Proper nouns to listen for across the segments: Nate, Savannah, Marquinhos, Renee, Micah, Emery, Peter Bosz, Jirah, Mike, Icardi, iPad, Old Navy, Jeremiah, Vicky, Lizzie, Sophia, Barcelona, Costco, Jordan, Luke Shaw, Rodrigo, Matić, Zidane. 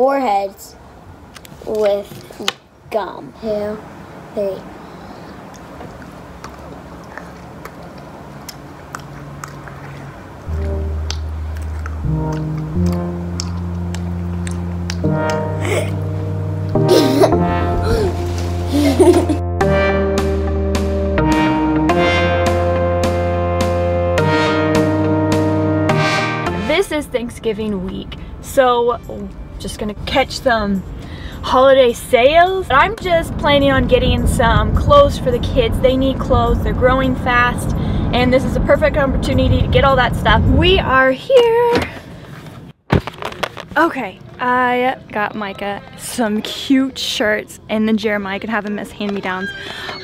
foreheads with gum. 2, 3. This is Thanksgiving week, so just gonna catch some holiday sales. I'm just planning on getting some clothes for the kids. They need clothes, they're growing fast, and this is a perfect opportunity to get all that stuff. We are here. Okay, I got Micah some cute shirts, and then Jeremiah could have them as hand-me-downs,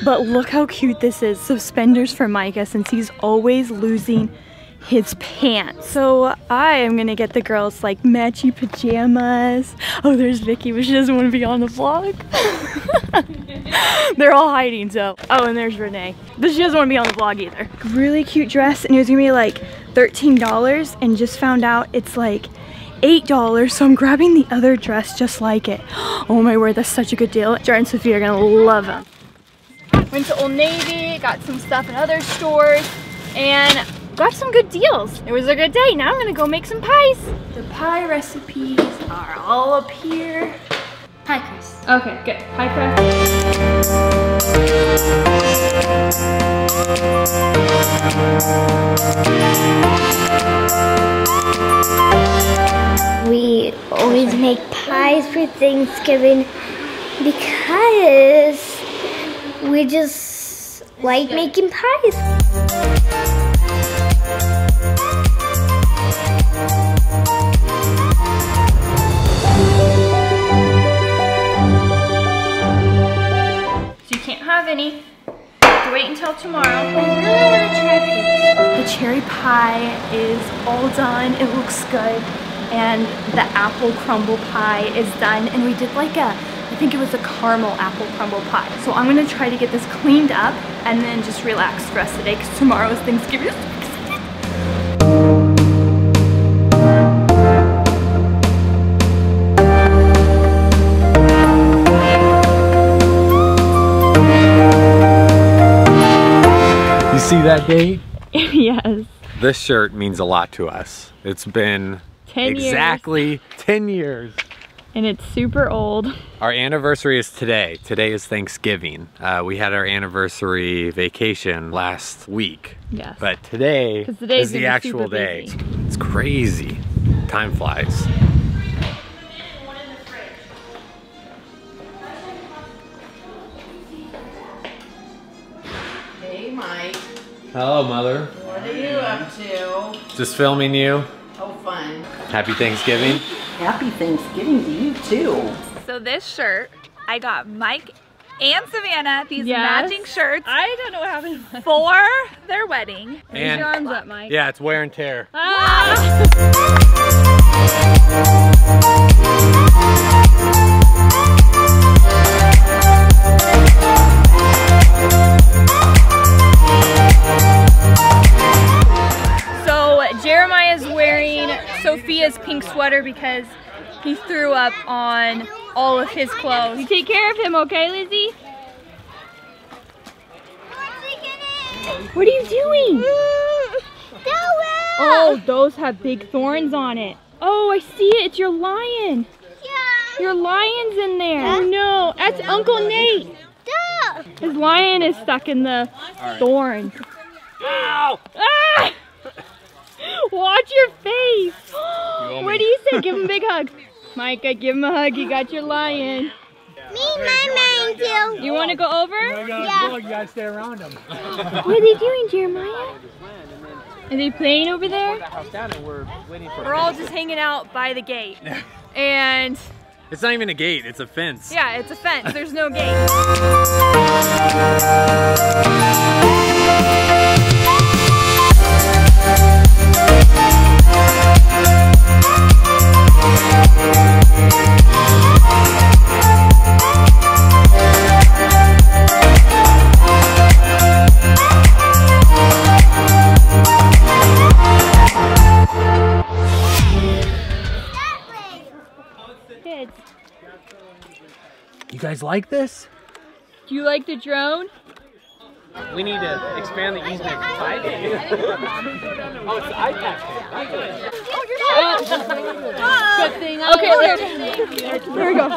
but look how cute this is. Suspenders for Micah, since he's always losing his pants. So I am gonna get the girls like matchy pajamas. Oh, there's Vicky, but she doesn't want to be on the vlog. They're all hiding, so. Oh, and there's Renee, but she doesn't want to be on the vlog either. Really cute dress, and it was gonna be like $13, and just found out it's like $8, so I'm grabbing the other dress just like it. Oh my word, that's such a good deal. Jordan and Sophia are gonna love them. Went to Old Navy, got some stuff in other stores, and got some good deals. It was a good day. Now I'm gonna go make some pies. The pie recipes are all up here. Pie crust. Okay, good. Pie crust. We always make pies for Thanksgiving because we just like making pies. Any. Wait until tomorrow. I really want to try these. The cherry pie is all done. It looks good. And the apple crumble pie is done. And we did like a, I think it was a caramel apple crumble pie. So I'm going to try to get this cleaned up and then just relax the rest of the day because tomorrow is Thanksgiving. See that date? Yes. This shirt means a lot to us. It's been 10 years. And it's super old. Our anniversary is today. Today is Thanksgiving. We had our anniversary vacation last week. Yes. But today is the actual day. It's crazy. Time flies. Hey, Mike. Hello, Mother. What are you up to? Just filming you. Oh, fun. Happy Thanksgiving. Happy Thanksgiving to you, too. So this shirt, I got Mike and Savannah these matching shirts. I don't know what happened. For their wedding. And your arms up, Mike. Yeah, it's wear and tear. Sophia's pink sweater because he threw up on all of his clothes. You take care of him, okay, Lizzie? What are you doing? Oh, those have big thorns on it. Oh, I see it. It's your lion. Yeah. Your lion's in there. Oh, no. That's Uncle Nate. His lion is stuck in the thorn. Ow! Ah! Watch your face. What do you say? Give him a big hug. Micah, give him a hug. You got your lion. Yeah. Me, my lion, too. You want to go over? Yeah. You got to stay around him. What are they doing, Jeremiah? Are they playing over there? We're all just hanging out by the gate. And it's not even a gate. It's a fence. Yeah, it's a fence. There's no gate. Good. You guys like this? Do you like the drone? We need to expand the easement for 5 days. Oh, it's the iPad. Oh, good thing. Okay, there we go.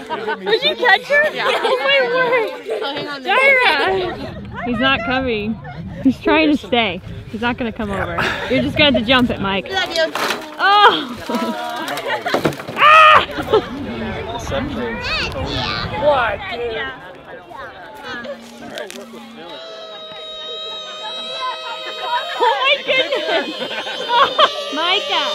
Did you catch her? Yeah. Oh my word. Oh, hang on. Jirah. He's not coming. He's trying to stay. He's not going to come over. You're just going to have to jump it, Mike. Oh. Ah! What? Oh my goodness! Micah!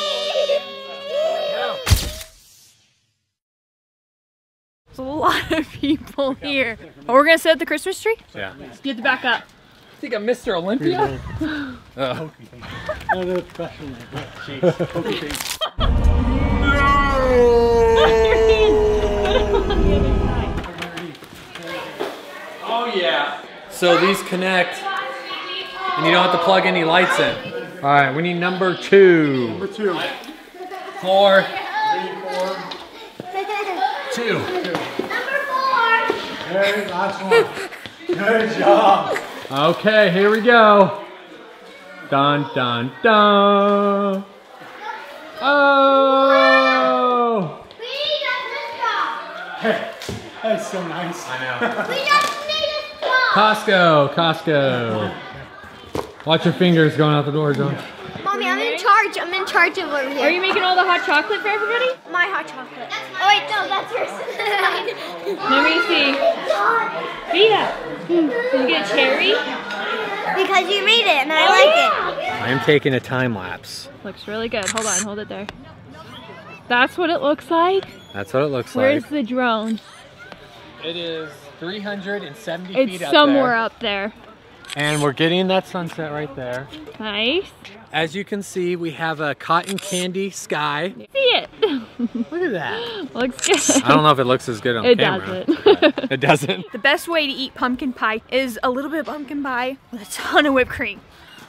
There's a lot of people here. Oh, we're gonna set up the Christmas tree? Yeah. You have to back up. I think I'm Mr. Olympia. Uh-oh. Oh, they're professional. Jeez. Oh yeah. So these connect. And you don't have to plug any lights in. All right, we need number two. Number two. Four. Two. Number four. Very last one. Good job. Okay, here we go. Dun, dun, dun. Oh. We got this dog. That's so nice. I know. We just need a dog. Costco, Costco. Watch your fingers going out the door, John. Mommy, I'm in charge. I'm in charge of over here. Are you making all the hot chocolate for everybody? My hot chocolate. Oh wait, no, that's yours. Let me see. Vita, did you get a cherry? Because you made it and I like it. I am taking a time lapse. Looks really good. Hold on, hold it there. That's what it looks like? That's what it looks like. Where's the drone? It is 370 feet up there. It's somewhere up there. And we're getting that sunset right there. Nice. As you can see, we have a cotton candy sky. See it. Look at that. Looks good. I don't know if it looks as good on camera. It doesn't. It doesn't. The best way to eat pumpkin pie is a little bit of pumpkin pie with a ton of whipped cream.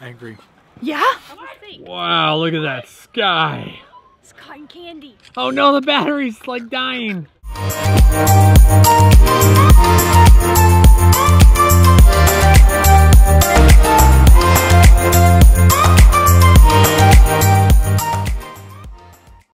I agree. Yeah? Wow, look at that sky. It's cotton candy. Oh no, the battery's like dying.